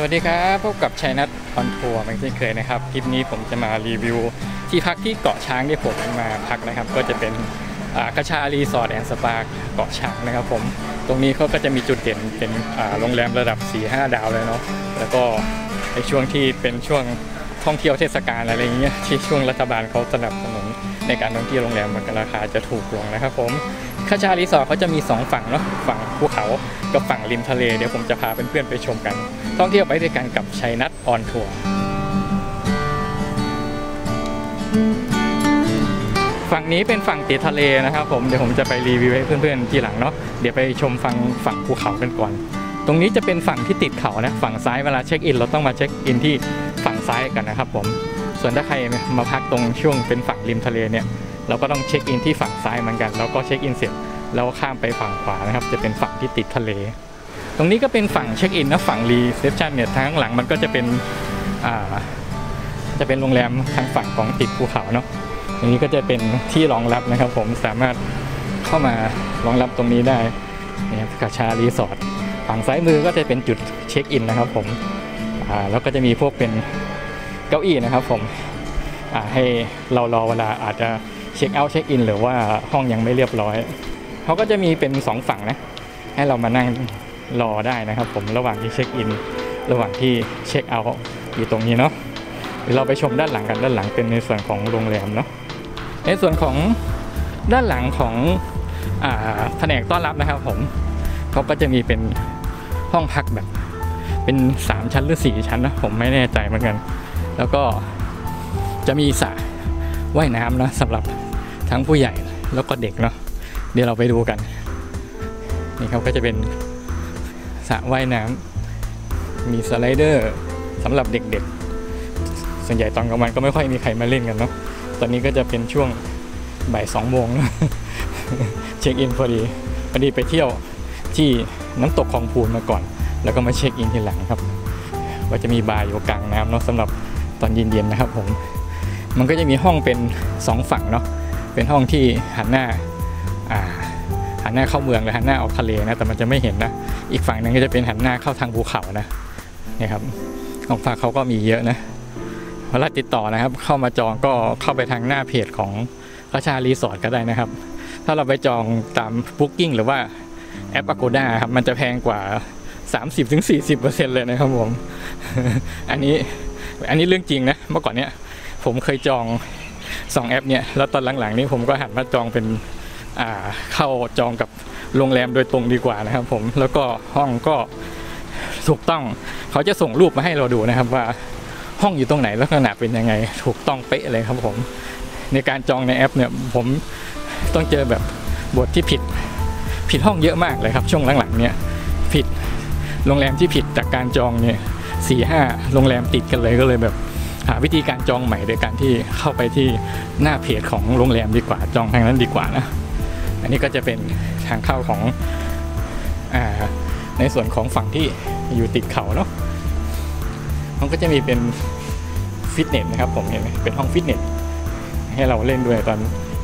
สวัสดีครับพบกับชัยนัทออนทัวร์เหมือนเคยนะครับคลิปนี้ผมจะมารีวิวที่พักที่เกาะช้างที่ผมมาพักนะครับก็จะเป็นกระชารีสอร์ทแอนด์สปาเกาะช้างนะครับผมตรงนี้เขาก็จะมีจุดเด่นเป็นโรงแรมระดับ 4-5 ดาวเลยเนาะแล้วก็ในช่วงที่เป็นช่วงท่องเที่ยวเทศกาลอะไรอย่างเงี้ยที่ช่วงรัฐบาลเขาสนับสนุนในการท่องเที่ยวโรงแรมมันราคาจะถูกลงนะครับผมกระชารีสอร์ทเขาจะมี2ฝั่งเนาะฝั่งภูเขากับฝั่งริมทะเลเดี๋ยวผมจะพาเพื่อนๆไปชมกันท่องเที่ยวไปด้วยกันกับชัยนัทออนทัวร์ฝั่งนี้เป็นฝั่งติดทะเลนะครับผมเดี๋ยวผมจะไปรีวิวให้เพื่อนๆทีหลังเนาะเดี๋ยวไปชมฝั่งภูเขากันก่อนตรงนี้จะเป็นฝั่งที่ติดเขานะฝั่งซ้ายเวลาเช็คอินเราต้องมาเช็คอินที่ฝั่งซ้ายกันนะครับผมส่วนถ้าใครมาพักตรงช่วงเป็นฝั่งริมทะเลเนี่ยเราก็ต้องเช็คอินที่ฝั่งซ้ายเหมือนกันแล้วก็เช็คอินเสร็จแล้วข้ามไปฝั่งขวานะครับจะเป็นฝั่งที่ติดทะเลตรงนี้ก็เป็นฝั่งเช็คอินนะฝั่งรีเซพชันเนี่ยทางข้างหลังมันก็จะเป็นโรงแรมทางฝั่งของติดภูเขาเนาะตรงนี้ก็จะเป็นที่รองรับนะครับผมสามารถเข้ามารองรับตรงนี้ได้เนี่ยกระชารีสอร์ทฝั่งซ้ายมือก็จะเป็นจุดเช็คอินนะครับผมแล้วก็จะมีพวกเป็นเก้าอี้นะครับผมให้เรารอเวลาอาจจะเช็คเอาท์เช็คอินหรือว่าห้องยังไม่เรียบร้อยเขาก็จะมีเป็น2ฝั่งนะให้เรามานั่งรอได้นะครับผมระหว่างที่เช็คอินระหว่างที่เช็คเอาท์อยู่ตรงนี้เนาะเราไปชมด้านหลังกันด้านหลังเป็นในส่วนของโรงแรมเนาะในส่วนของด้านหลังของแผนกต้อนรับนะครับผมเขาก็จะมีเป็นห้องพักแบบเป็น3ชั้นหรือ4ชั้นนะผมไม่แน่ใจเหมือนกันแล้วก็จะมีสระว่ายน้ำนะสำหรับทั้งผู้ใหญ่แล้วก็เด็กเนาะเดี๋ยวเราไปดูกันนี่เขาก็จะเป็นสระว่ายน้ำมีสไลเดอร์สำหรับเด็กๆส่วนใหญ่ตอนกลางวันก็ไม่ค่อยมีใครมาเล่นกันเนาะตอนนี้ก็จะเป็นช่วงบ่าย2 โมงนะเช็คอินพอดีไปเที่ยวที่น้ำตกคลองพูนมาก่อนแล้วก็มาเช็คอินทีหลังครับว่าจะมีบาร์อยู่กลางน้ำเนาะสำหรับตอนเย็นๆนะครับผมมันก็จะมีห้องเป็น2ฝั่งเนาะเป็นห้องที่หันหน้าเข้าเมืองและหันหน้าออกทะเลนะแต่มันจะไม่เห็นนะอีกฝั่งนึงก็จะเป็นหันหน้าเข้าทางภูเขานะนี่ครับของฝากเขาก็มีเยอะนะเวลาติดต่อนะครับเข้ามาจองก็เข้าไปทางหน้าเพจของกระชารีสอร์ทก็ได้นะครับถ้าเราไปจองตาม Booking หรือว่าแอป Agoda ครับมันจะแพงกว่า 30-40% เลยนะครับผม อันนี้เรื่องจริงนะเมื่อก่อนเนี้ยผมเคยจอง2แอปเนี่ยแล้วตอนหลังๆนี้ผมก็หันมาจองเป็นเข้าจองกับโรงแรมโดยตรงดีกว่านะครับผมแล้วก็ห้องก็ถูกต้องเขาจะส่งรูปมาให้เราดูนะครับว่าห้องอยู่ตรงไหนลักษณะเป็นยังไงถูกต้องเป๊ะเลยครับผมในการจองในแอปเนี่ยผมต้องเจอแบบบทที่ผิดห้องเยอะมากเลยครับช่วงหลังๆเนี่ยผิดโรงแรมที่ผิดจากการจองเนี่ย4-5 โรงแรมติดกันเลยก็เลยแบบหาวิธีการจองใหม่โดยการที่เข้าไปที่หน้าเพจของโรงแรมดีกว่าจองทางนั้นดีกว่านะอันนี้ก็จะเป็นทางเข้าของในส่วนของฝั่งที่อยู่ติดเขาเนาะมันก็จะมีเป็นฟิตเนสนะครับผมเห็นไหมเป็นห้องฟิตเนสให้เราเล่นด้วยตอน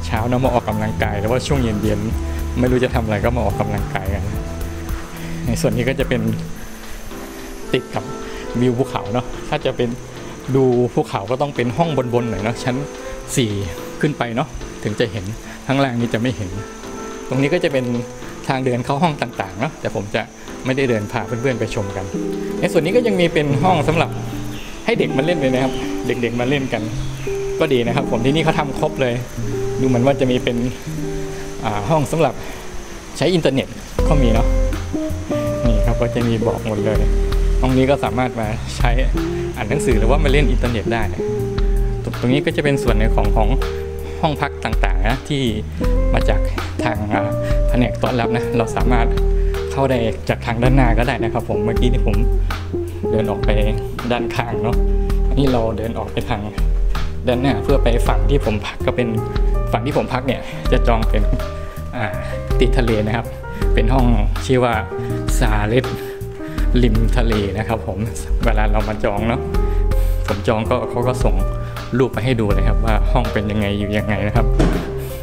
เช้านะมาออกกำลังกายแล้วว่าช่วงเย็นๆไม่รู้จะทำอะไรก็มาออกกำลังกายกันในส่วนนี้ก็จะเป็นติดกับวิวภูเขาเนาะถ้าจะเป็นดูภูเขาก็ต้องเป็นห้องบนๆหน่อยเนาะชั้น4ขึ้นไปเนาะถึงจะเห็นข้างล่างนี้จะไม่เห็นตรงนี้ก็จะเป็นทางเดินเข้าห้องต่างๆเนาะแต่ผมจะไม่ได้เดินพาเพื่อนๆไปชมกันในส่วนนี้ก็ยังมีเป็นห้องสำหรับให้เด็กมาเล่นเลยนะครับเด็กๆมาเล่นกันก็ดีนะครับผมที่นี่เขาทำครบเลยดูเหมือนว่าจะมีเป็นห้องสำหรับใช้อินเทอร์เน็ตก็มีเนาะนี่ครับก็จะมีบอกหมดเลยห้องนี้ก็สามารถมาใช้อ่านหนังสือหรือว่ามาเล่นอินเทอร์เน็ตได้ตรงนี้ก็จะเป็นส่วนในของห้องพักต่างๆนะที่มาจากทางแผนกต้อนรับนะเราสามารถเข้าได้จากทางด้านหน้าก็ได้นะครับผมเมื่อกี้ที่ผมเดินออกไปด้านข้างเนาะนี่เราเดินออกไปทางด้านหน้าเพื่อไปฝั่งที่ผมพักก็เป็นฝั่งที่ผมพักเนี่ยจะจองเป็นติดทะเลนะครับเป็นห้องชื่อว่าซาเลสริมทะเลนะครับผมเวลาเรามาจองเนาะผมจองก็เขาก็ส่งรูปมาให้ดูเลยครับว่าห้องเป็นยังไงอยู่ยังไงนะครับ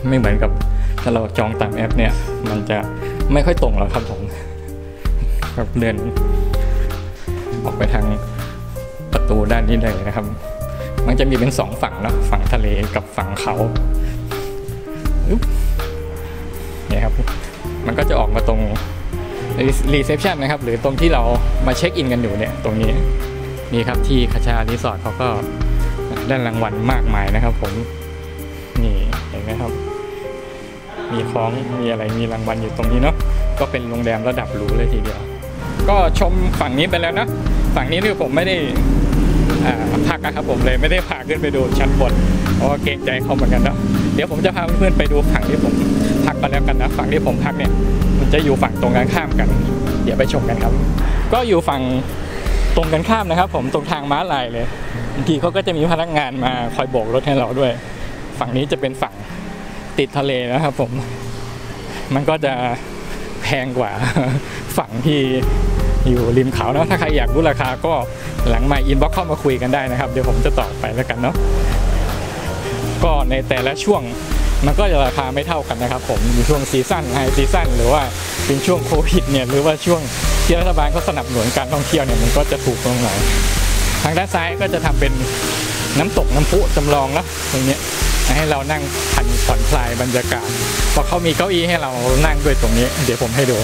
ไม่เหมือนกับถ้าเราจองตามแอปเนี่ยมันจะไม่ค่อยตรงหรอกครับผมเดิน ออกไปทางประตูด้านนี้ได้เลยนะครับมันจะมีเป็นสองฝั่งเนาะฝั่งทะเลกับฝั่งเขาเนี่ยครับมันก็จะออกมาตรงรีเซพชันนะครับหรือตรงที่เรามาเช็คอินกันอยู่เนี่ยตรงนี้นี่ครับที่คชารีสอร์ทเขาก็ได้รางวัลมากมายนะครับผมนี่เห็นไหมครับมีของมีอะไรมีรางวัลอยู่ตรงนี้เนาะก็เป็นโรงแรมระดับหรูเลยทีเดียวก็ชมฝั่งนี้ไปแล้วนะฝั่งนี้คือผมไม่ได้พักนะครับผมเลยไม่ได้พาขึ้นไปดูชั้นบนเพราะเกรงใจเขาเหมือนกันนะเดี๋ยวผมจะพาเพื่อนๆไปดูฝั่งที่ผมพักกันแล้วกันนะฝั่งที่ผมพักเนี่ยมันจะอยู่ฝั่งตรงกันข้ามกันเดี๋ยวไปชมกันครับก็อยู่ฝั่งตรงกันข้ามนะครับผมตรงทางม้าลายเลยบางทีเขาก็จะมีพนักงานมาคอยโบกรถให้เราด้วยฝั่งนี้จะเป็นฝั่งติดทะเลนะครับผมมันก็จะแพงกว่าฝั่งที่อยู่ริมเขาเนาะถ้าใครอยากรู้ราคาก็หลังไมค์อินบ็อกซ์เข้ามาคุยกันได้นะครับเดี๋ยวผมจะตอบไปแล้วกันเนาะก็ในแต่ละช่วงมันก็จะราคาไม่เท่ากันนะครับผมอยู่ช่วงซีซั่นไฮซีซั่นหรือว่าเป็นช่วงโควิดเนี่ยหรือว่าช่วงที่รัฐบาลเขาสนับสนุนการท่องเที่ยวเนี่ยมันก็จะถูกลงหน่อยทางด้านซ้ายก็จะทำเป็นน้ำตกน้ำพุจำลองแล้วตรงนี้ให้เรานั่งผ่อนคลายบรรยากาศพอเขามีเก้าอี้ให้เรานั่งด้วยตรงนี้เดี๋ยวผมให้ดู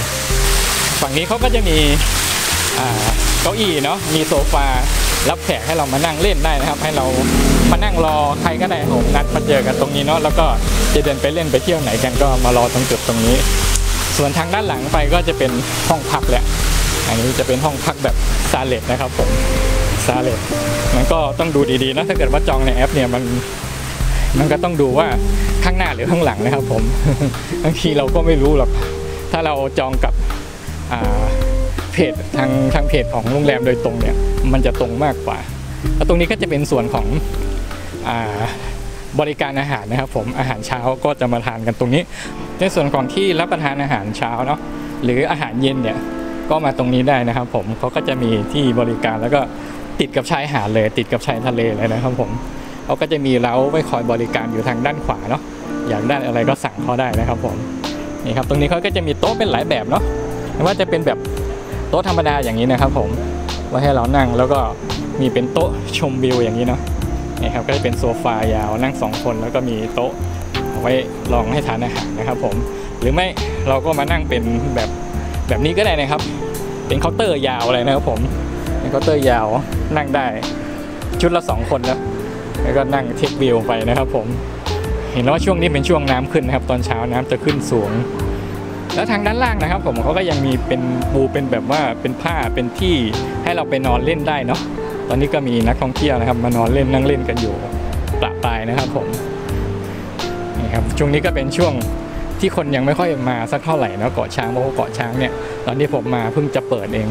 ฝั่งนี้เขาก็จะมีเก้าอี้เนาะมีโซฟารับแขกให้เรามานั่งเล่นได้นะครับให้เรามานั่งรอใครก็ได้ผมนัดมาเจอกันตรงนี้เนาะแล้วก็จะเดินไปเล่นไปเที่ยวไหนกันก็มารอตรงจุดตรงนี้ส่วนทางด้านหลังไปก็จะเป็นห้องพักแหละอันนี้จะเป็นห้องพักแบบซาเลตนะครับผมซาเลตมันก็ต้องดูดีๆนะถ้าเกิดว่าจองในแอปเนี่ยมันก็ต้องดูว่าข้างหน้าหรือข้างหลังนะครับผมบางทีเราก็ไม่รู้หรอกถ้าเราจองกับเพจทางเพจของโรงแรมโดยตรงเนี่ยมันจะตรงมากกว่าแล้วตรงนี้ก็จะเป็นส่วนของบริการอาหารนะครับผมอาหารเช้าก็จะมาทานกันตรงนี้ในส่วนของที่รับประทานอาหารเช้าเนาะหรืออาหารเย็นเนี่ยก็มาตรงนี้ได้นะครับผมเขาก็จะมีที่บริการแล้วก็ติดกับชายหาดเลยติดกับชายทะเลเลยนะครับผมเขาก็จะมีเล้าไว้คอยบริการอยู่ทางด้านขวาเนาะอยากได้อะไรก็สั่งเขาได้นะครับผมนี่ครับตรงนี้เขาก็จะมีโต๊ะเป็นหลายแบบเนาะไม่ว่าจะเป็นแบบโต๊ะธรรมดาอย่างนี้นะครับผมไว้ให้เรานั่งแล้วก็มีเป็นโต๊ะชมวิวอย่างนี้เนาะนี่ครับก็จะเป็นโซฟายาวนั่ง2คนแล้วก็มีโต๊ะไว้รองให้ทานอาหารนะครับผมหรือไม่เราก็มานั่งเป็นแบบนี้ก็ได้นะครับเป็นเคาน์เตอร์ยาวอะไรนะครับผมเป็นเคาน์เตอร์ยาวนั่งได้ชุดละ2คนแล้วแล้วก็นั่งเช็ควิวไปนะครับผมเห็นว่าช่วงนี้เป็นช่วงน้ำขึ้นนะครับตอนเช้าน้ำจะขึ้นสูงแล้วทางด้านล่างนะครับผมเขาก็ยังมีเป็นปูเป็นแบบว่าเป็นผ้าเป็นที่ให้เราไปนอนเล่นได้เนาะตอนนี้ก็มีนักท่องเที่ยวนะครับมานอนเล่นนั่งเล่นกันอยู่ประปรายนะครับผมนี่ครับช่วงนี้ก็เป็นช่วงที่คนยังไม่ค่อยมาสักเท่าไหร่เนาะเกาะช้างเพราะเกาะช้างเนี่ยตอนที่ผมมาเพิ่งจะเปิดเอง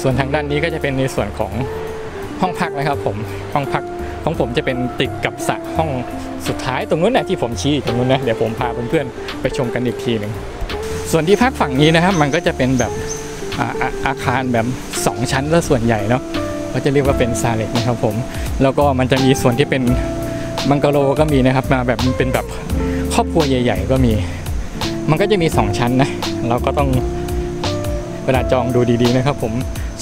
ส่วนทางด้านนี้ก็จะเป็นในส่วนของห้องพักนะครับผมห้องพักของผมจะเป็นติดกับสระห้องสุดท้ายตรงนู้นนะที่ผมชี้ตรงนู้นนะเดี๋ยวผมพาเพื่อนๆไปชมกันอีกทีหนึ่งส่วนที่พักฝั่งนี้นะครับมันก็จะเป็นแบบอาคารแบบ2ชั้นและส่วนใหญ่เนาะก็จะเรียกว่าเป็นซาเลตนะครับผมแล้วก็มันจะมีส่วนที่เป็นบังกะโลก็มีนะครับมาแบบเป็นแบบครอบครัวใหญ่ๆก็มีมันก็จะมี2ชั้นนะเราก็ต้องเวลาจองดูดีๆนะครับผม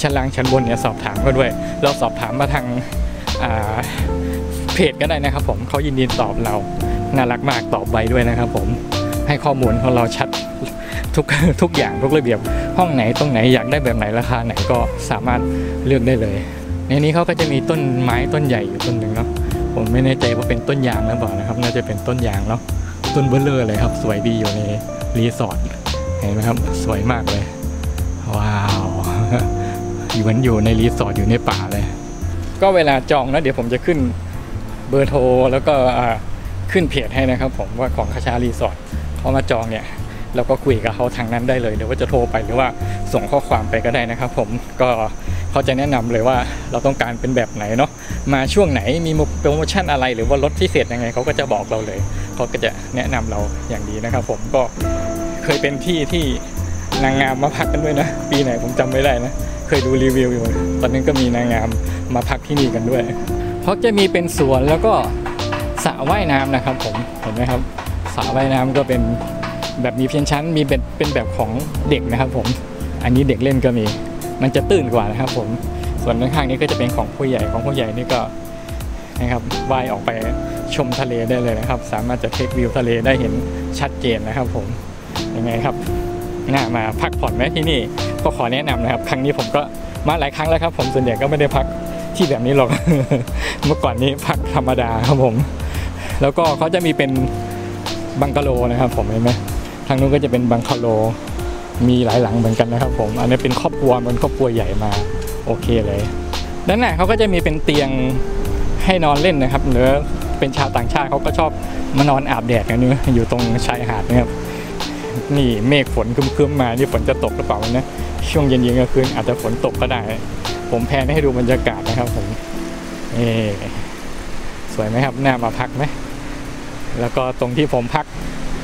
ชั้นล่างชั้นบนเนี่ยสอบถามก็ด้วยเราสอบถามมาทางเพจก็ได้นะครับผมเขายินดีตอบเราน่ารักมากตอบไวด้วยนะครับผมให้ข้อมูลของเราชัดทุกอย่างทุกระเบียบห้องไหนตรงไหนอยากได้แบบไหนราคาไหนก็สามารถเลือกได้เลยในนี้เขาก็จะมีต้นไม้ต้นใหญ่อยู่ต้นหนึ่งเนาะผมไม่แน่ใจว่าเป็นต้นยางหรือเปล่านะครับน่าจะเป็นต้นยางเนาะต้นเบลเลอร์เลยครับสวยดีอยู่ในรีสอร์ทเห็นไหมครับสวยมากเลยว้าวอยู่เหมือนอยู่ในรีสอร์ทอยู่ในป่าเลยก็เวลาจองนะเดี๋ยวผมจะขึ้นเบอร์โทรแล้วก็ขึ้นเพจให้นะครับผมว่าของคชารีสอร์ทเขามาจองเนี่ยเราก็คุยกับเขาทางนั้นได้เลยหรือว่าจะโทรไปหรือว่าส่งข้อความไปก็ได้นะครับผมก็เขาจะแนะนำเลยว่าเราต้องการเป็นแบบไหนเนาะมาช่วงไหนมีโปรโมชั่นอะไรหรือว่าลดพิเศษยังไงเขาก็จะบอกเราเลยเขาก็จะแนะนำเราอย่างดีนะครับผมก็เคยเป็นที่ที่นางงามมาพักกันด้วยนะปีไหนผมจำไม่ได้นะเคยดูรีวิวอยู่ตอนนั้นก็มีนางงามมาพักที่นี่กันด้วยเขาจะมีเป็นสวนแล้วก็สระว่ายน้ำนะครับผมเห็นไหมครับสระว่ายน้ำก็เป็นแบบมีเพียงชั้นมีเป็นแบบของเด็กนะครับผมอันนี้เด็กเล่นก็มีมันจะตื่นกว่านะครับผม ส่วนด้านข้างนี้ก็จะเป็นของผู้ใหญ่นี่ก็นะครับว่ายออกไปชมทะเลได้เลยนะครับสามารถจะเทควิวทะเลได้เห็นชัดเจนนะครับผมยังไงครับน่ามาพักผ่อนไหมที่นี่ก็ขอแนะนำนะครับครั้งนี้ผมก็มาหลายครั้งแล้วครับผมส่วนใหญ่ก็ไม่ได้พักที่แบบนี้หรอก เมื่อก่อนนี้พักธรรมดาครับผมแล้วก็เขาจะมีเป็นบังกะโลนะครับผมเห็นไหมทางนู้นก็จะเป็นบังกะโลมีหลายหลังเหมือนกันนะครับผมอันนี้เป็นครอบครัวมันครอบครัวใหญ่มาโอเคเลยด้านหน้าเขาก็จะมีเป็นเตียงให้นอนเล่นนะครับหรือเป็นชาวต่างชาติเขาก็ชอบมานอนอาบแดดกันนี่อยู่ตรงชายหาดนะครับนี่เมฆฝนครึ้มๆมานี่ฝนจะตกหรือเปล่านะช่วงเย็นๆกลางคืนอาจจะฝนตกก็ได้ผมแพนให้ดูบรรยากาศนะครับผมนี่สวยไหมครับน่ามาพักไหมแล้วก็ตรงที่ผมพัก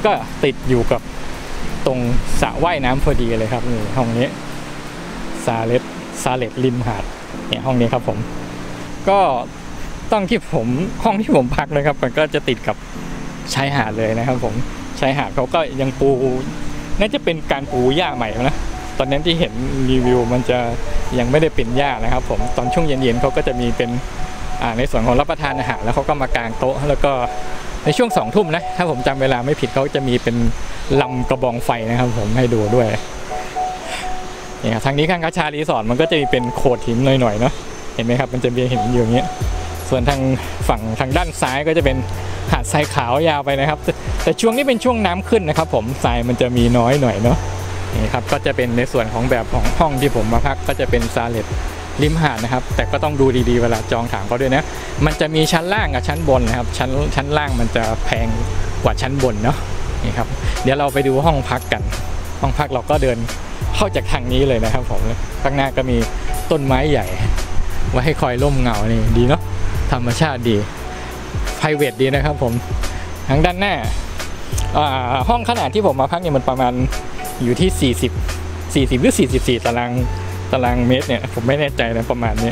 ก็ติดอยู่กับตรงสระว่ายน้ำพอดีเลยครับนี่ห้องนี้ซาเลตริมหาดเนี่ยห้องนี้ครับผมก็ต้องที่ผมห้องที่ผมพักเลยครับมันก็จะติดกับชายหาดเลยนะครับผมชายหาดเขาก็ยังปูน่าจะเป็นการปูหญ้าใหม่นะตอนนั้นที่เห็นรีวิวมันจะยังไม่ได้เป็นหญ้านะครับผมตอนช่วงเย็นๆเขาก็จะมีเป็นในส่วนของรับประทานอาหารแล้วเขาก็มากางโต๊ะแล้วก็ในช่วง20:00นะถ้าผมจำเวลาไม่ผิดเขาจะมีเป็นลำกระบองไฟนะครับผมให้ดูด้วยเนี่ยทางนี้ข้างกาชารีสอร์ทมันก็จะมีเป็นโขดหินหน่อยๆเนาะเห็นไหมครับมันจะมีหินอยู่อย่างเงี้ยส่วนทางฝั่งทางด้านซ้ายก็จะเป็นหาดทรายขาวยาวไปนะครับแต่ช่วงนี้เป็นช่วงน้ำขึ้นนะครับผมทรายมันจะมีน้อยหน่อยเนาะนี่ครับก็จะเป็นในส่วนของแบบของห้องที่ผมมาพักก็จะเป็นซาเลตริมหาดนะครับแต่ก็ต้องดูดีๆเวลาจองถามเขาด้วยนะมันจะมีชั้นล่างกับชั้นบนนะครับชั้นล่างมันจะแพงกว่าชั้นบนเนาะนี่ครับเดี๋ยวเราไปดูห้องพักกันห้องพักเราก็เดินเข้าจากทางนี้เลยนะครับผมข้างหน้าก็มีต้นไม้ใหญ่ไว้ให้คอยร่มเงานี่ดีเนาะธรรมชาติดี private ดีนะครับผมทางด้านหน้าห้องขนาดที่ผมมาพักเนี่ยมันประมาณอยู่ที่40หรือ44ตารางเมตรเนี่ยผมไม่แน่ใจนะประมาณนี้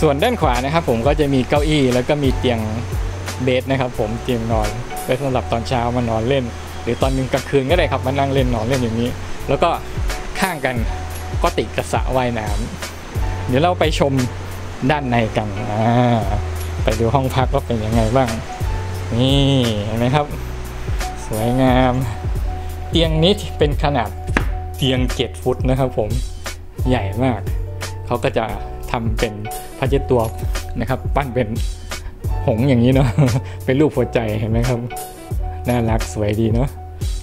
ส่วนด้านขวานะครับผมก็จะมีเก้าอี้แล้วก็มีเตียงเบดนะครับผมเตียงนอนไว้สำหรับตอนเช้ามานอนเล่นหรือตอนกลางคืนก็ได้ครับมานั่งเล่นนอนเล่นอย่างนี้แล้วก็ข้างกันก็ติดกระสระว่ายน้ำเดี๋ยวเราไปชมด้านในกันไปดูห้องพักว่าเป็นยังไงบ้างนี่เห็นไหมครับสวยงามเตียงนี้เป็นขนาดเตียง7 ฟุตนะครับผมใหญ่มากเขาก็จะทำเป็นผ้าเช็ดตัวนะครับปั้นเป็นหงอย่างนี้เนาะเป็นรูปหัวใจเห็นไหมครับน่ารักสวยดีเนาะ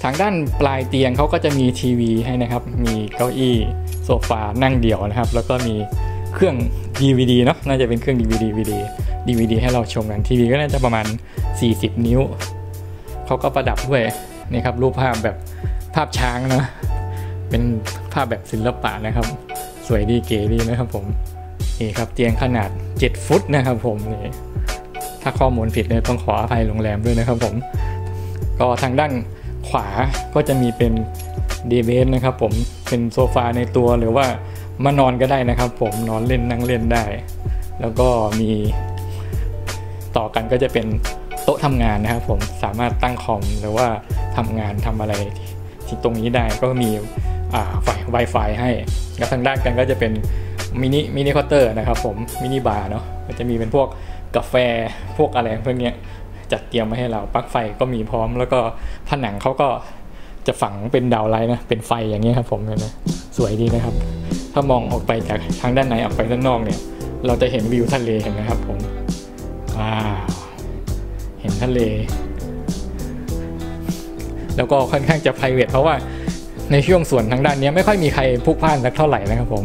ทางด้านปลายเตียงเขาก็จะมีทีวีให้นะครับมีเก้าอี้โซฟานั่งเดี่ยวนะครับแล้วก็มีเครื่อง DVD เนาะน่าจะเป็นเครื่อง DVD ให้เราชมกันทีวีก็น่าจะประมาณ40นิ้วเขาก็ประดับด้วยนี่ครับรูปภาพแบบภาพช้างเนาะเป็นภาพแบบศิลปะนะครับสวยดีเก๋ดีนะครับผมนี่ครับเตียงขนาด7 ฟุตนะครับผมนี่ถ้าข้อมูลผิดเนี่ยต้องขออภัยโรงแรมด้วยนะครับผมก็ทางด้านขวาก็จะมีเป็นเดย์เบดนะครับผมเป็นโซฟาในตัวหรือว่ามานอนก็ได้นะครับผมนอนเล่นนั่งเล่นได้แล้วก็มีต่อกันก็จะเป็นโต๊ะทำงานนะครับผมสามารถตั้งคอมหรือว่าทำงานทำอะไรที่ตรงนี้ได้ก็มีWi-Fi ให้แล้วทางด้านกันก็จะเป็นมินิเคาน์เตอร์นะครับผมมินิบาร์เนาะก็จะมีเป็นพวกกาแฟพวกอะไรพวกเนี้ยจัดเตรียมมาให้เราปลั๊กไฟก็มีพร้อมแล้วก็ผนังเขาก็จะฝังเป็นดาวไลท์นะเป็นไฟอย่างนี้ครับผมนะสวยดีนะครับถ้ามองออกไปจากทางด้านในออกไปด้านนอกเนี่ยเราจะเห็นวิวทะเลเห็นไหมครับผมเห็นทะเลแล้วก็ค่อนข้างจะ private เพราะว่าในช่วงส่วนทางด้านนี้ไม่ค่อยมีใครพลุกพล่านสักเท่าไหร่นะครับผม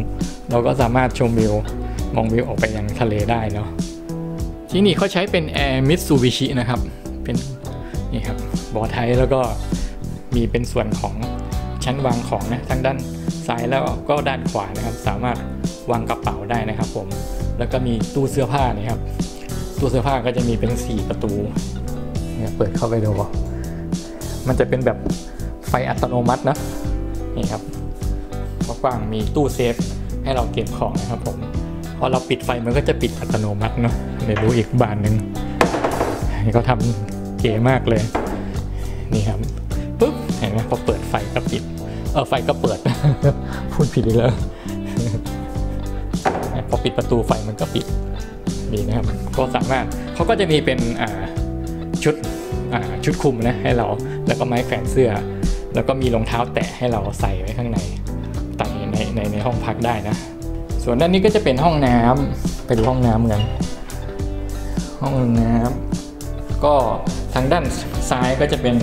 เราก็สามารถชมวิวมองวิวออกไปยังทะเลได้เนาะที่นี่เขาใช้เป็น Air Mitsubishi นะครับเป็นนี่ครับบอร์ดไทยแล้วก็มีเป็นส่วนของชั้นวางของนะทั้งด้านซ้ายแล้วก็ด้านขวานะครับสามารถวางกระเป๋าได้นะครับผมแล้วก็มีตู้เสื้อผ้านะครับตู้เสื้อผ้าก็จะมีเป็น4 ประตูเนี่ยเปิดเข้าไปดูมันจะเป็นแบบไฟอัตโนมัตินะนี่ครับกว้างมีตู้เซฟให้เราเก็บของนะครับผมพอเราปิดไฟมันก็จะปิดอัตโนมัติเนาะเดี๋ยวดูอีกบานหนึ่งนี่เขาทำเก๋มากเลยนี่ครับปุ๊บเห็นไหมพอเปิดไฟก็ปิดไฟก็เปิดพูดผิดเลย พอปิดประตูไฟมันก็ปิดนี่นะครับก็สามารถเขาก็จะมีเป็นชุดคลุมนะให้เราแล้วก็ไม้แขวนเสื้อแล้วก็มีรองเท้าแตะให้เราใส่ไว้ข้างในแต่ในห้องพักได้นะส่วนด้านนี้ก็จะเป็นห้องน้ำไปดูห้องน้ำกันห้องน้ำก็ทางด้านซ้ายก็จะเป็น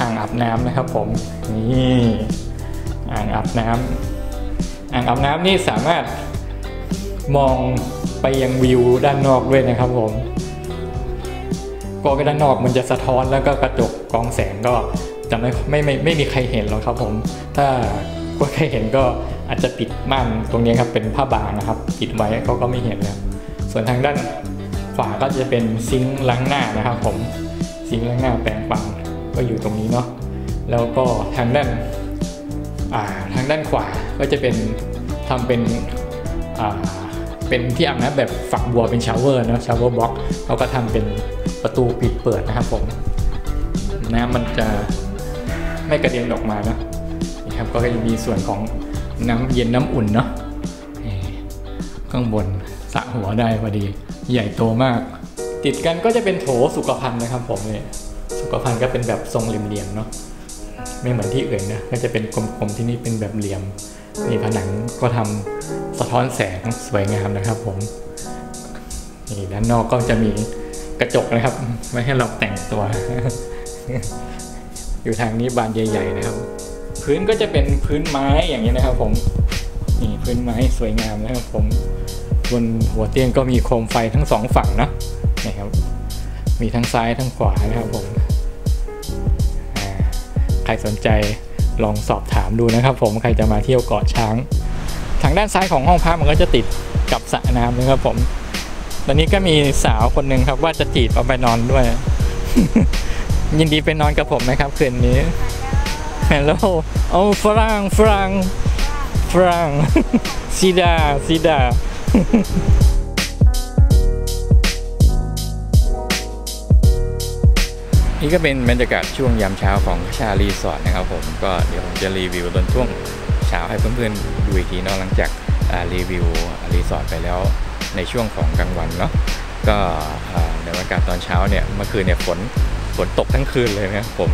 อ่างอาบน้ำนะครับผมนี่อ่างอาบน้ำอ่างอาบน้ำนี่สามารถมองไปยังวิวด้านนอกด้วยนะครับผมก็ไปด้านนอกมันจะสะท้อนแล้วก็กระจกกรองแสงก็จะไม่มีใครเห็นหรอกครับผมถ้าใครเห็นก็อาจจะปิดม่านตรงนี้ครับเป็นผ้าบางนะครับปิดไว้เขาก็ไม่เห็นแล้วส่วนทางด้านขวาก็จะเป็นซิงค์ล้างหน้านะครับผมซิงค์ล้างหน้าแปรงฟันก็อยู่ตรงนี้เนาะแล้วก็ทางด้านขวาก็จะเป็นทำเป็นที่อาบน้ำแบบฝักบัวเป็นชาวเวอร์นะชาวเวอร์บล็อกเขาก็ทำเป็นประตูปิดเปิดนะครับผมน้ำมันจะไม่กระเด็นออกมานะนะครับก็จะมีส่วนของน้ำเย็นน้ำอุ่นเนาะข้างบนสระหัวได้พอดีใหญ่โตมากติดกันก็จะเป็นโถสุขภัณฑ์นะครับผมเนี่ยสุขภัณฑ์ก็เป็นแบบทรงเหลี่ยมๆเนาะไม่เหมือนที่อื่นนะก็จะเป็นกลมๆที่นี่เป็นแบบเหลี่ยมมีผนังก็ทำสะท้อนแสงสวยงามนะครับผมนี่ด้านนอกก็จะมีกระจกนะครับไม่ให้เราแต่งตัวอยู่ทางนี้บานใหญ่ๆนะครับพื้นก็จะเป็นพื้นไม้อย่างนี้นะครับผมนี่พื้นไม้สวยงามนะครับผมบนหัวเตียงก็มีโคมไฟทั้งสองฝั่งนะนะครับมีทั้งซ้ายทั้งขวานะครับผมใครสนใจลองสอบถามดูนะครับผมใครจะมาเที่ยวเกาะช้างทางด้านซ้ายของห้องพักมันก็จะติดกับสระน้ำนะครับผมตอนนี้ก็มีสาวคนหนึ่งครับว่าจะจีบเอาไปนอนด้วย ยินดีไปนอนกับผมไหมครับคืนนี้แฮลโหลเอาฝรั่ง ซีดานี่ก็เป็นบรรยากาศช่วงยามเช้าของชารีสอร์ทนะครับผมก็เดี๋ยวผมจะรีวิวตอนช่วงเช้าให้เพื่อนๆดูอีกทีนอกหลังจากรีวิวรีสอร์ทไปแล้วในช่วงของกลางวันเนาะก็ในบรรยากาศตอนเช้าเนี่ยเมื่อคืนเนี่ยฝนตกทั้งคืนเลยนะผม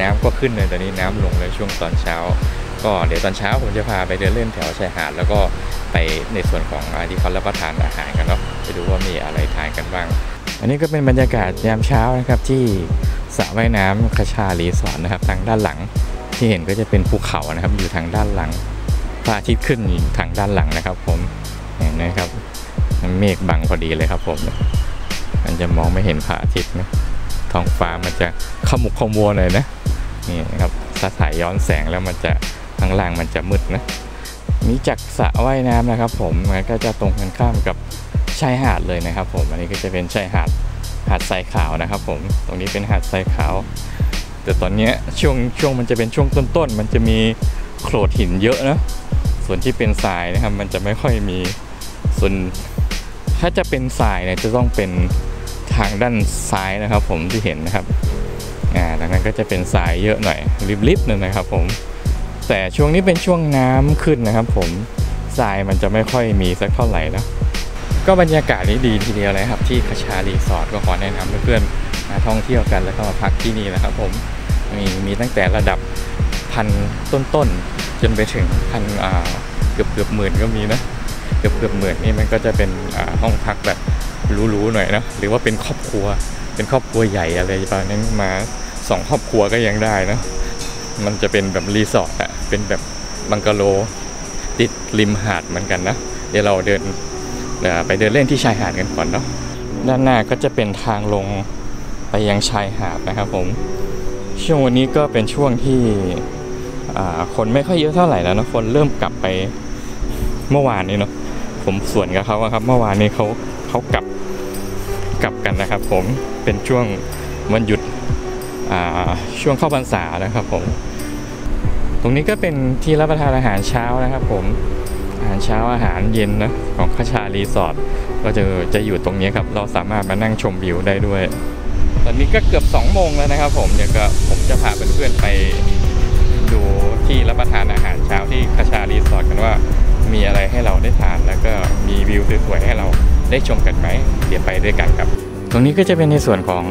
น้ำก็ขึ้นเลยตอนนี้น้ำลงเลยช่วงตอนเช้าก็เดี๋ยวตอนเช้าผมจะพาไปเดินเล่นแถวชายหาดแล้วก็ไปในส่วนของที่เขารับประทานอาหารกันเนาะไปดูว่ามีอะไรทานกันบ้างอันนี้ก็เป็นบรรยากาศยามเช้านะครับที่สระว่ายน้ำคชารีสอร์ทนะครับทางด้านหลังที่เห็นก็จะเป็นภูเขานะครับอยู่ทางด้านหลังพระอาทิตย์ขึ้นทางด้านหลังนะครับผมเห็นไหมครับเมฆบังพอดีเลยครับผมมันจะมองไม่เห็นพระอาทิตย์นะท้องฟ้ามันจะขมุกขมัวหน่อยนะนี่นะครับถ้าถ่ายย้อนแสงแล้วมันจะข้างล่างมันจะมืดนะนี่จากสระว่ายน้ำนะครับผมมันก็จะตรงกันข้ามกับชายหาดเลยนะครับผมอันนี้ก็จะเป็นชายหาดทรายขาวนะครับผมตรงนี้เป็นหาดทรายขาวแต่ตอนนี้ช่วงมันจะเป็นช่วงต้นๆมันจะมีโขลดหินเยอะนะส่วนที่เป็นทรายนะครับมันจะไม่ค่อยมีส่วนถ้าจะเป็นทรายเนี่ยจะต้องเป็นทางด้านซ้ายนะครับผมที่เห็นนะครับดังนั้นก็จะเป็นทรายเยอะหน่อยริบๆหนึ่งนะครับผมแต่ช่วงนี้เป็นช่วงน้ำขึ้นนะครับผมทรายมันจะไม่ค่อยมีสักเท่าไหร่นะก็บรรยากาศนี้ดีทีเดียวเลยครับที่คชารีสอร์ทก็ขอแนะนำเพื่อนๆมาท่องเที่ยวกันแล้วก็มาพักที่นี่นะครับผมมีตั้งแต่ระดับพันต้นๆจนไปถึงพันเกือบหมื่นก็มีนะเกือบหมื่นนี่มันก็จะเป็นห้องพักแบบรู้ๆหน่อยนะหรือว่าเป็นครอบครัวใหญ่อะไรประมาณนั้นมา2ครอบครัวก็ยังได้นะมันจะเป็นแบบรีสอร์ทอะเป็นแบบบังกะโลติดริมหาดเหมือนกันนะเดี๋ยวเราไปเดินเล่นที่ชายหาดกันก่อนเนาะด้านหน้าก็จะเป็นทางลงไปยังชายหาดนะครับผมช่วงวันนี้ก็เป็นช่วงที่คนไม่ค่อยเยอะเท่าไหร่แล้วนะคนเริ่มกลับไปเมื่อวานนี้เนาะผมสวนกับเขาครับเมื่อวานนี้เขากลับกันนะครับผมเป็นช่วงวันหยุดช่วงเข้าพรรษานะครับผมตรงนี้ก็เป็นที่รับประทานอาหารเช้านะครับผมอาหารเช้าอาหารเย็นนะของคชารีสอร์ทก็จะอยู่ตรงนี้ครับเราสามารถมานั่งชมวิวได้ด้วยตอนนี้ก็เกือบ2โมงแล้วนะครับผมเดี๋ยวก็ผมจะพาเพื่อนๆไปดูที่รับประทานอาหารเช้าที่คชารีสอร์ทกันว่า มีอะไรให้เราได้ทานแล้วก็มีวิวสวยๆให้เราได้ชมกันไหมเดี๋ยวไปด้วยกันครับตรงนี้ก็จะเป็นในส่วนของ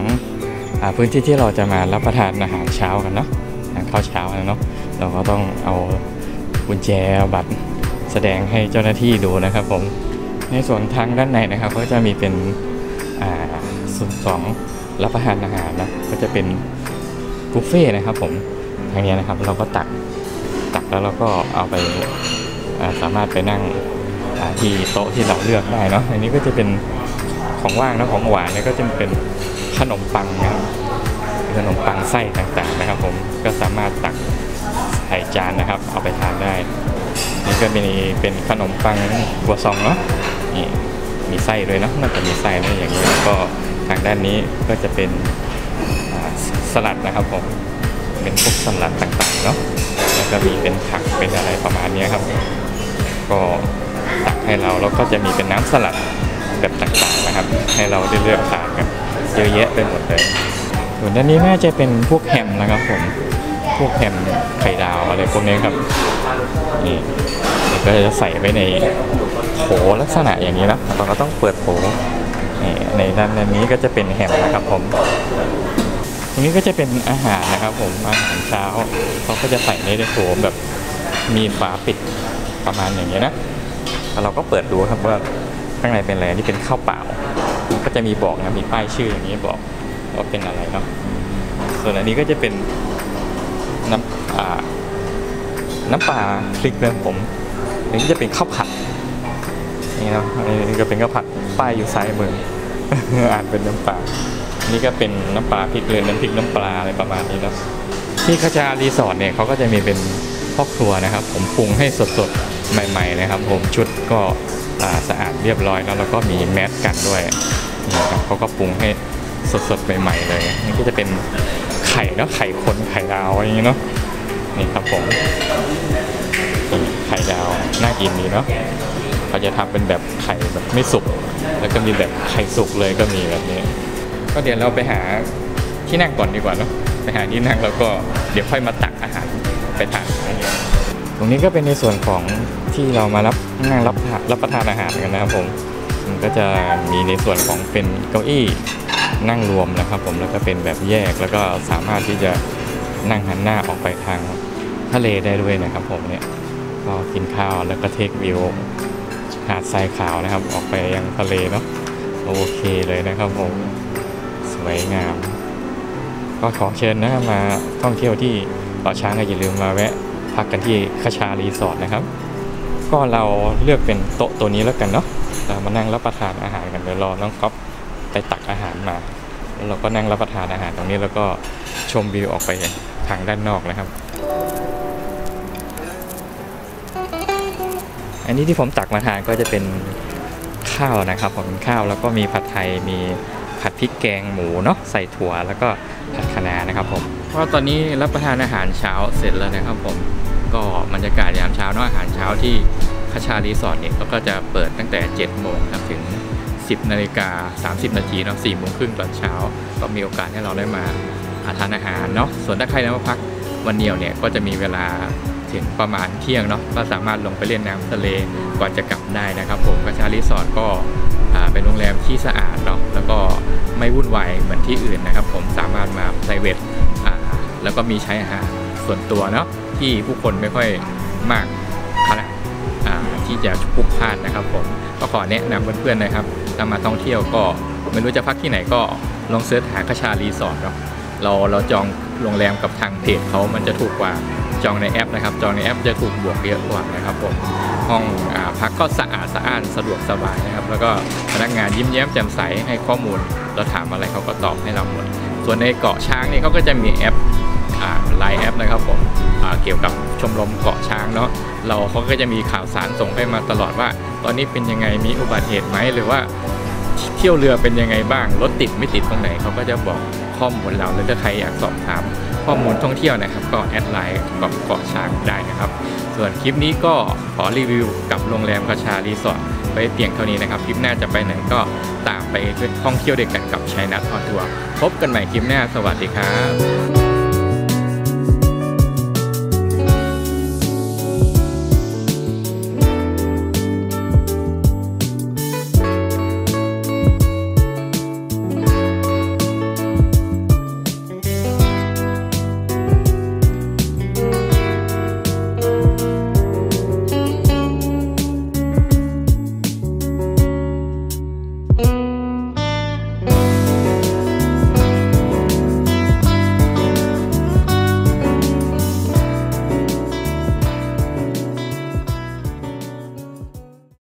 พื้นที่ที่เราจะมารับประทานอาหารเช้ากันเนาะข้าวเช้านะเนาะเราก็ต้องเอากุญแจบัตรแสดงให้เจ้าหน้าที่ดูนะครับผมในส่วนทางด้านในนะครับก็จะมีเป็นส่วนสองรับประทานอาหารนะก็จะเป็นบุฟเฟ่นะครับผมทางนี้นะครับเราก็ตักแล้วเราก็เอาไปสามารถไปนั่งที่โต๊ะที่เราเลือกได้เนาะอันนี้ก็จะเป็นของว่างนะของหวานเนี่ยก็จะเป็นขนมปังนะครับขนมปังไส้ต่างๆนะครับผมก็สามารถตักใส่จานนะครับเอาไปทานได้นี่ก็เป็นขนมปังบัวซองเนาะนี่มีไส้เลยเนาะนอกจากมีไส้แล้วอย่างนี้ก็ทางด้านนี้ก็จะเป็นสลัดนะครับผมเป็นพวกสลัดต่างๆเนาะแล้วก็มีเป็นผักเป็นอะไรประมาณนี้ครับก็ตักให้เราแล้วก็จะมีเป็นน้ำสลัดแบบต่างๆนะครับให้เราได้เลือกทานกันเยอะแยะไปหมดเลยส่วนด้านนี้น่าจะเป็นพวกแฮมนะครับผมพวกแฮมไข่ดาวอะไรพวกนี้ครับนี่ก็จะใส่ไว้ในโถลักษณะอย่างนี้นะเราก็ต้องเปิดโถในด้านนี้ก็จะเป็นแฮมนะครับผมตรงนี้ก็จะเป็นอาหารนะครับผมอาหารเช้าเขาก็จะใส่ในโถแบบมีฝาปิดประมาณอย่างนี้นะเราก็เปิดดูครับว่าข้างในเป็นอะไรนี่เป็นข้าวเปล่าก็จะมีบอกนะมีป้ายชื่ออย่างนี้บอกว่าเป็นอะไรเนาะส่วนอันนี้ก็จะเป็นน้ำปลาพริกนะผมอันนี้จะเป็นข้าวผัดนี่เนาะนี่ก็เป็นข้าวผัดป้ายอยู่ซ้ายมือ อ่านเป็นน้ำปลานี่ก็เป็นน้ำปลาพริกเลยน้ำพริกน้ำปลาอะไรประมาณนี้นะที่คชารีสอร์ทเนี่ยเขาก็จะมีเป็นพ่อครัวนะครับผมปรุงให้สดๆใหม่ๆนะครับผมชุดก็สะอาดเรียบร้อยแล้วก็มีแมสกันด้วยนะครับเขาก็ปรุงให้สดๆใหม่ๆเลยนี่ก็จะเป็นไข่เนาะไข่คนไข่ดาวอย่างนี้เนาะนี่ครับผมไข่ดาวน่ากินดีเนาะเขาจะทำเป็นแบบไข่แบบไม่สุกแล้วก็มีแบบไข่สุกเลยก็มีแบบนี้ก็เดี๋ยวเราไปหาที่นั่งก่อนดีกว่าเนาะไปหาที่นั่งแล้วก็เดี๋ยวค่อยมาตักอาหารไปทานอย่างเงี้ยตรงนี้ก็เป็นในส่วนของที่เรามานั่งรับประทานอาหารกันนะครับผมมันก็จะมีในส่วนของเป็นเก้าอี้นั่งรวมนะครับผมแล้วก็เป็นแบบแยกแล้วก็สามารถที่จะนั่งหันหน้าออกไปทางทะเลได้ด้วยนะครับผมเนี่ยก็กินข้าวแล้วก็เทควิวหาดทรายขาวนะครับออกไปยังทะเลเนาะโอเคเลยนะครับผมสวยงามก็ขอเชิญนะมาท่องเที่ยวที่เกาะช้างอย่าลืมมาแวะพักกันที่คชารีสอร์ทนะครับก็เราเลือกเป็นโต๊ะตัวนี้แล้วกันเนาะเรามานั่งรับประทานอาหารกันเดี๋ยวรอน้องก๊อฟไปตักอาหารมาแล้วเราก็นั่งรับประทานอาหารตรงนี้แล้วก็ชมวิวออกไปทางด้านนอกนะครับอันนี้ที่ผมตักมาทานก็จะเป็นข้าวนะครับผมข้าวแล้วก็มีผัดไทยมีผัดพริกแกงหมูเนาะใส่ถั่วแล้วก็ผัดคะน้านะครับผมก็ตอนนี้รับประทานอาหารเช้าเสร็จแล้วนะครับผมก็บรรยากาศยามเช้าเนาะอาหารเช้าที่คชารีสอร์ทเนี่ยก็จะเปิดตั้งแต่ 7 โมงครับถึง 10.30 น.เนาะ 4 โมงครึ่งตอนเช้าก็มีโอกาสให้เราได้มาทานอาหารเนาะส่วนถ้าใครมาพักวันเดียวเนี่ยก็จะมีเวลาถึงประมาณเที่ยงเนาะก็สามารถลงไปเล่นน้ำทะเลก่อนจะกลับได้นะครับผมคชารีสอร์ทก็เป็นโรงแรมที่สะอาดเนาะแล้วก็ไม่วุ่นวายเหมือนที่อื่นนะครับผมสามารถมา private แล้วก็มีใช้อาหารส่วนตัวเนาะที่ผู้คนไม่ค่อยมากขนาดที่จะพลุกพล่านนะครับผมก็ขอแนะนำเพื่อนๆนะครับถ้ามาท่องเที่ยวก็ไม่รู้จะพักที่ไหนก็ลองเสิร์ชหาคชารีสอร์ทเนาะเราจองโรงแรมกับทางเพจเขามันจะถูกกว่าจองในแอปนะครับจองในแอปจะถูกบวกเยอะกว่านะครับผมห้องพักก็สะอาดสะอ้านสะดวกสบายนะครับแล้วก็พนักงานยิ้มแย้มแจ่มใสให้ข้อมูลเราถามอะไรเขาก็ตอบให้เราหมดส่วนในเกาะช้างนี่เขาก็จะมีแอปไลน์แอปนะครับผมเกี่ยวกับชมรมเกาะช้างเนาะเขาก็จะมีข่าวสารส่งให้มาตลอดว่าตอนนี้เป็นยังไงมีอุบัติเหตุไหมหรือว่าเที่ยวเรือเป็นยังไงบ้างรถติดไม่ติดตรงไหนเขาก็จะบอกข้อมูลเราแล้วถ้าใครอยากสอบถามข้อมูลท่องเที่ยวนะครับก็แอดไลน์กับเกาะช้างได้นะครับส่วนคลิปนี้ก็ขอรีวิวกับโรงแรมคชารีสอร์ทไปเพียงเท่านี้นะครับคลิปหน้าจะไปไหนก็ตามไปท่องเที่ยวด้วยกันกับชัยนัทออนทัวร์พบกันใหม่คลิปหน้าสวัสดีครับ